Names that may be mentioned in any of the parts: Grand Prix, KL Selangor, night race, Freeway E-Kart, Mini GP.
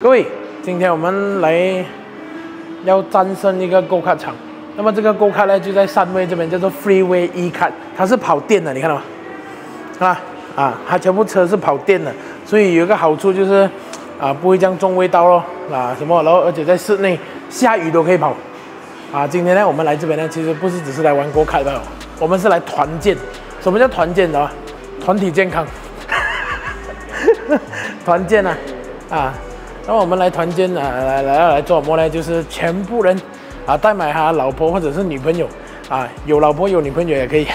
各位，今天我们来要战胜一个go-kart场。那么这个go-kart呢，就在3位这边，叫做 Freeway E-Kart， 它是跑电的，你看到吗？它全部车是跑电的，所以有一个好处就是不会这样重味道咯然后而且在室内下雨都可以跑今天呢，我们来这边呢，其实不是只是来玩go-kart的，我们是来团建。什么叫团建的？团体健康，团建。那我们来团建来做什么呢？就是全部人带买他老婆或者是女朋友有老婆有女朋友也可以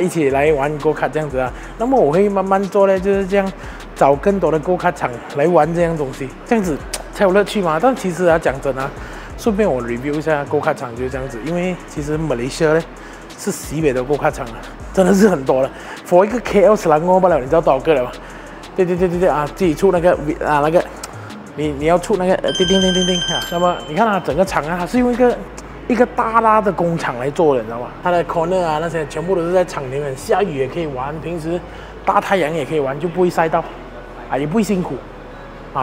一起来玩go-kart这样子那么我会慢慢做呢，就是这样找更多的go-kart场来玩这样东西，这样子才有乐趣嘛。但其实讲真顺便我 review 一下go-kart场就是这样子，因为其实马来西亚呢是西北的go-kart场真的是很多了。for 一个 KL Selangor 罢了，你知道多少个了吗？对自己出那个。你要出那个叮叮那么你看整个场它是用一个大大的工厂来做的，你知道吗？它的 corner 那些全部都是在厂里面，下雨也可以玩，平时大太阳也可以玩，就不会晒到也不会辛苦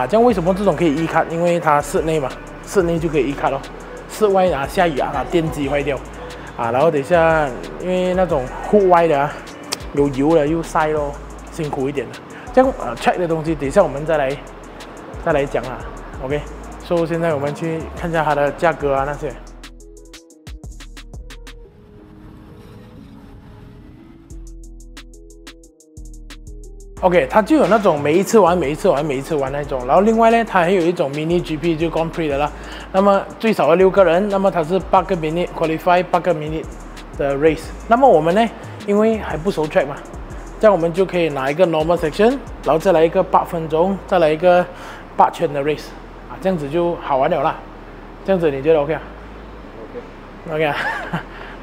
这样为什么这种可以e-kart？因为它室内嘛，室内就可以e-kart咯。室外下雨电机坏掉然后等一下因为那种户外的有油了又晒咯，辛苦一点的。这样check 的东西等一下我们再来讲OK， 所以现在我们去看一下它的价格那些。OK， 它就有那种每一次玩那种，然后另外呢，它还有一种 Mini GP 就 Grand Prix 的啦。那么最少要6个人，那么它是8个 minute qualify， 8个 minute 的 race。那么我们呢，因为还不熟 track 嘛。这样我们就可以拿一个 normal section， 然后再来一个8分钟，再来一个8圈的 race 这样子就好玩了啦。这样子你觉得 OK OK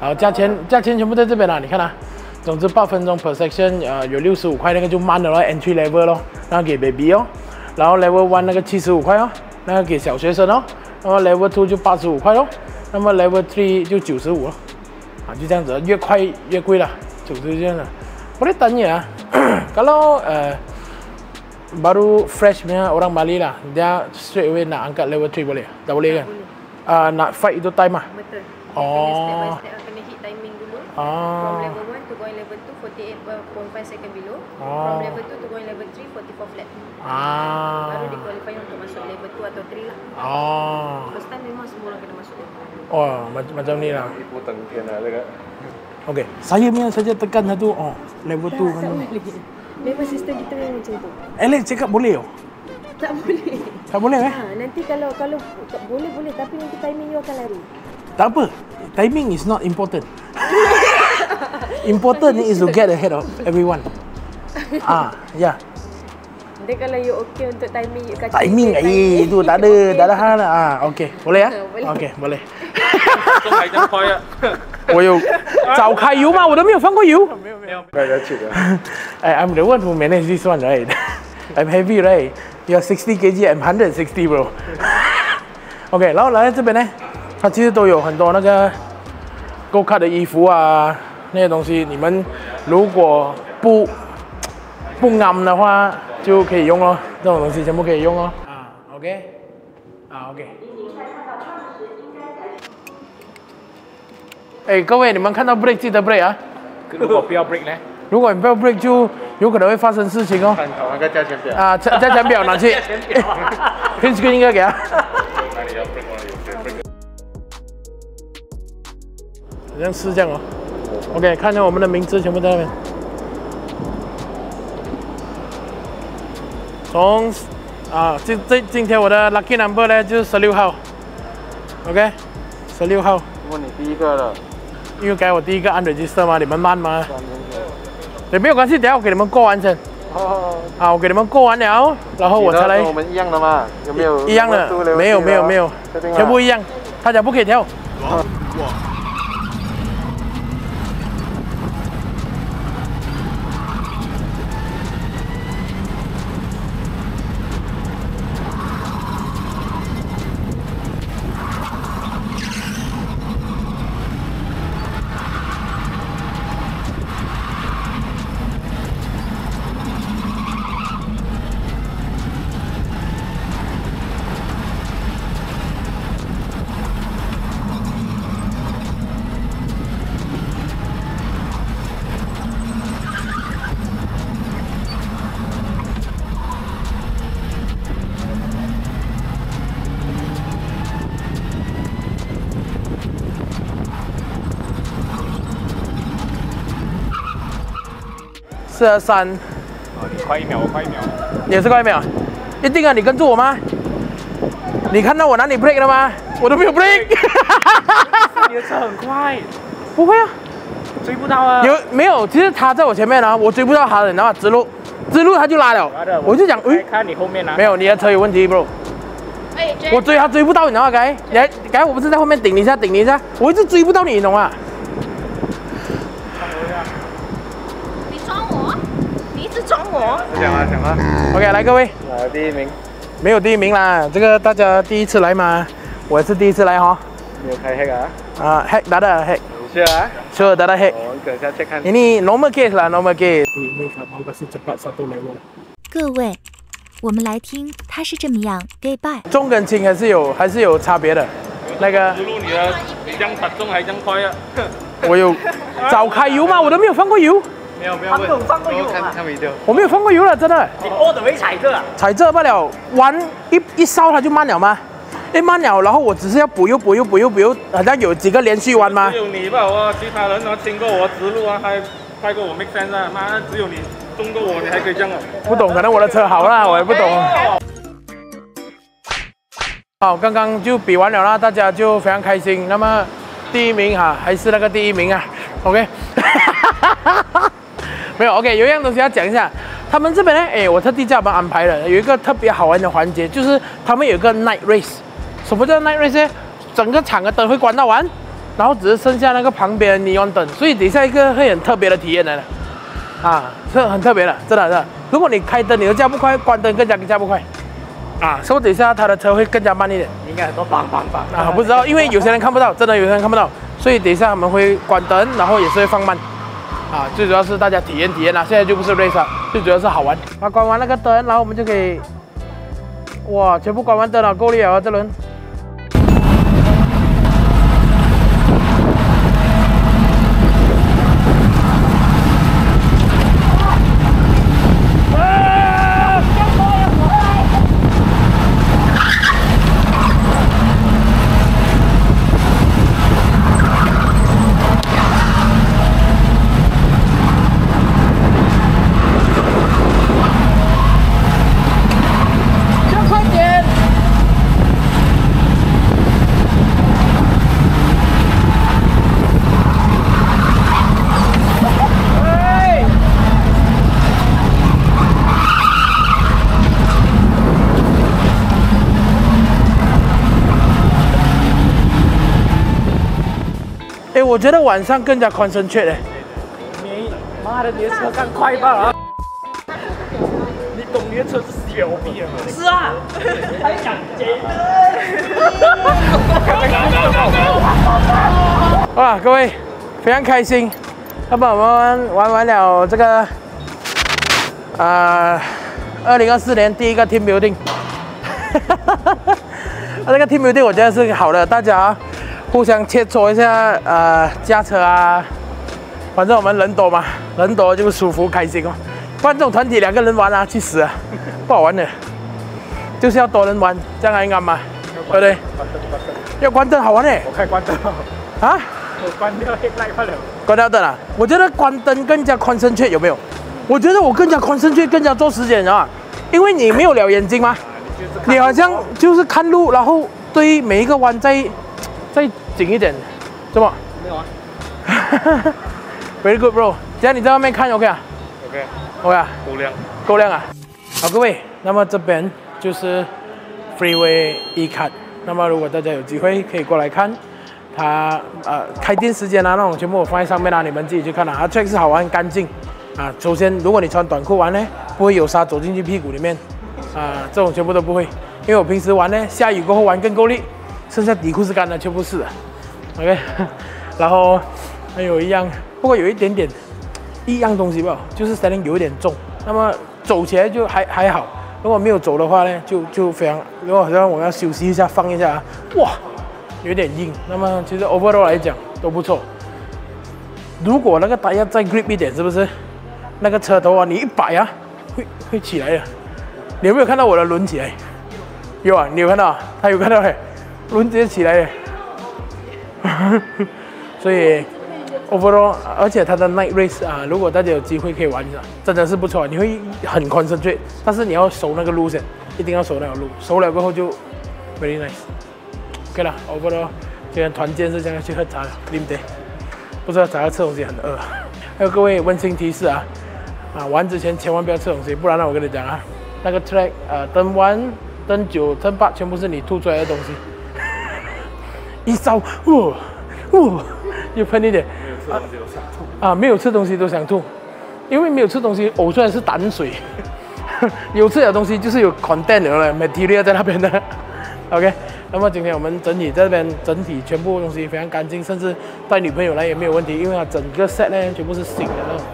然后价钱全部在这边你看总之8分钟 per section， 有65块，那个就慢了咯 ，entry level 咯，然后给 baby 哦，然后 level 1那个75块哦，那个给小学生哦，那么 level 2就85块哦，那么 level 3就95了就这样子，越快越贵了，90这样的。Boleh tanya kalau baru fresh punya orang Bali dia straight away nak angkat level 3 boleh? Dah boleh kan? Nak fight itu time Betul. Kena step by step kena hit timing dulu. From level 1 to going level 2 48.5 second below. From level 2 to going level 3 44 flat. Baru di qualify untuk masuk level 2 atau 3 First time memang semua orang kena masuk level 2. Macam ni lah. Ibu tengkian lah. Okey, saya punya saja tekan satu level 2 kan. Memang sistem kita memang macam tu. Alex cakap boleh Tak boleh. Tak boleh nanti kalau boleh tapi nanti timing you akan lari. Tak apa. Timing is not important. Important is to get ahead of everyone. Ya. Nanti kalau you okey untuk timing you kacau. Timing itu tak ada, tak ada hal. Okey, boleh Okey, boleh. 都还能开我有早开油吗？我都没有放过油。没有。大家记得。I'm the one who managed this one, right? I'm heavy, right? You're 60 kg, I'm 160, bro. OK， 然后来这边呢，它其实都有很多那个go-kart的衣服那些东西。你们如果不啱的话，就可以用咯。这种东西全部可以用哦。OK， OK。各位，你们看到 break 记得 break 如果不要 break 呢？如果你不要 break 就有可能会发生事情哦。看好那个价钱表价钱表拿去。print screen 应该给他。好像是这样OK， 看到我们的名字全部在那边。从今天我的 lucky number 呢就是16号。OK， 16号。如果你第一个了，因为该我第一个unregister 嘛，你们慢吗？也没有关系，等下我给你们过完先。我给你们过完了，然后我才来。我们一样的吗？有没有？一样的，没有，全部一样，大家不可以跳。423。哦，你快一秒，我快一秒。也是快一秒，一定啊！你跟住我吗？你看到我拿你 break 了吗？我都没有 break。你的车很快。不会啊，追不到啊。有没有？其实他在我前面啊，我追不到他的，然后直路他就拉了。我就讲，哎，看你后面啊。没有，你的车有问题 ，bro。 我追他追不到你，然后该你还该我不是在后面顶你一下，顶你一下，我一直追不到你，你懂吗？你撞我，你一直撞我。讲啊讲啊 ，OK， 来各位，第一名，没有第一名啦，这个大家第一次来嘛，我也是第一次来哈。你有开 hack 啊？啊 ，hack 打的 hack。Sure打的 hack。我等下 check 看。Ini normal case 啦 ，normal case。各位。 我们来听，他是这么样 ，goodbye。重跟轻还是有差别的，那个。路你的，你这样打中还这样快啊！我有早开油吗？我都没有放过油。没有，他没有放过油啊！我没有放过油了，真的。你偶尔会踩这啊？踩这不了，玩一烧它就慢了吗？一慢了，然后我只是要补油，好像有几个连续弯吗？只有你吧，我其他人啊，经过我直路啊，还快过我 make sense 啊，妈的，只有你。 中过我，你还可以这样啊？不懂，可能我的车好啦，我也不懂。好，刚刚就比完了啦，大家就非常开心。那么第一名哈、啊，还是那个第一名啊 ，OK 没有 OK， 有一样东西要讲一下，他们这边呢，哎，我特地叫他们安排了，有一个特别好玩的环节，就是他们有一个 night race。什么叫 night race 呢？整个场的灯会关到完，然后只是剩下那个旁边的 neon 灯，所以等下一个会很特别的体验来了。 啊，是很特别的，真的。如果你开灯你都加不快，关灯更加不快。啊，所以等一下他的车会更加慢一点。应该很多棒。啊，不知道，因为有些人看不到，真的有些人看不到，所以等一下他们会关灯，然后也是会放慢。啊，最主要是大家体验啦，现在就不是 race 了，最主要是好玩。啊，关完那个灯，然后我们就可以，哇，全部关完灯了，够力了啊，这轮。 我觉得晚上更加concentrate。你妈的，你的车上快爆啊！你懂你的车是小屁吗？是啊，还想接的。哇，各位非常开心，那么我们玩完了这个2024年第一个 team building。这个 team building 我觉得是好的，大家。 互相切磋一下，驾车啊，反正我们人多嘛，人多就舒服开心哦。不然这种团体两个人玩啊，去死啊，不好玩的。就是要多人玩，这样才安嘛，对不对？要关灯好玩嘞。我开关灯。啊？我关掉黑了。关掉灯啊？我觉得关灯更加concentrate，有没有？我觉得我更加concentrate，更加做时间啊，因为你没有了眼睛嘛，你好像就是看路，然后对每一个弯再紧一点，怎么？没有啊。Very good, bro。只要你在外面看 ，OK 啊 ？OK 啊。够亮啊！好，各位，那么这边就是 Freeway E-Card。那么如果大家有机会可以过来看，它开店时间啊那种全部我放在上面啦、啊，你们自己去看啦、啊。确实好玩，干净啊。首先，如果你穿短裤玩呢，不会有沙走进去屁股里面啊，这种全部都不会。因为我平时玩呢，下雨过后玩更够力。 剩下底裤是干的，全部是的 ，OK 然后还有一样，不过有一点点一样东西吧，就是 steering 有一点重。那么走起来就还好，如果没有走的话呢，就非常。如果好像我要休息一下，放一下啊，哇，有点硬。那么其实 overall 来讲都不错。如果那个打压再 grip 一点，是不是？那个车头啊，你一摆啊，会起来的。你有没有看到我的轮起来？有啊，你有看到？他有看到嘞。 轮直接起来耶，所以 overall， 而且它的 night race 啊，如果大家有机会可以玩一下，真的是不错，你会很 concentrate， 但是你要熟那个路线，一定要熟那条路，熟了过后就 very nice。OK 了 ，overall， 今天团建是这样去喝茶的，对不对？不知道咋要吃东西，很饿。还有各位温馨提示啊，玩之前千万不要吃东西，不然呢，我跟你讲啊，那个 track 等完、等九、等八，全部是你吐出来的东西。一烧，呜、呜，又喷一点。 没有吃东西都想吐，因为没有吃东西呕出来是胆水，有吃的东西就是有 content 了 ，material 在那边的。OK， 那么今天我们整体在这边整体全部东西非常干净，甚至带女朋友来也没有问题，因为它整个 set 呢全部是新的那种，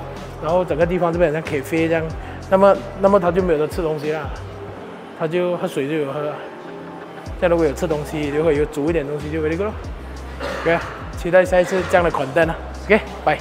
然后整个地方这边像 cafe 这样，那么他就没有得吃东西啦，他就喝水就有喝了，这样如果有吃东西，如果有煮一点东西就 very good 咯。OK， 期待下一次这样的 content 啊。OK， 拜。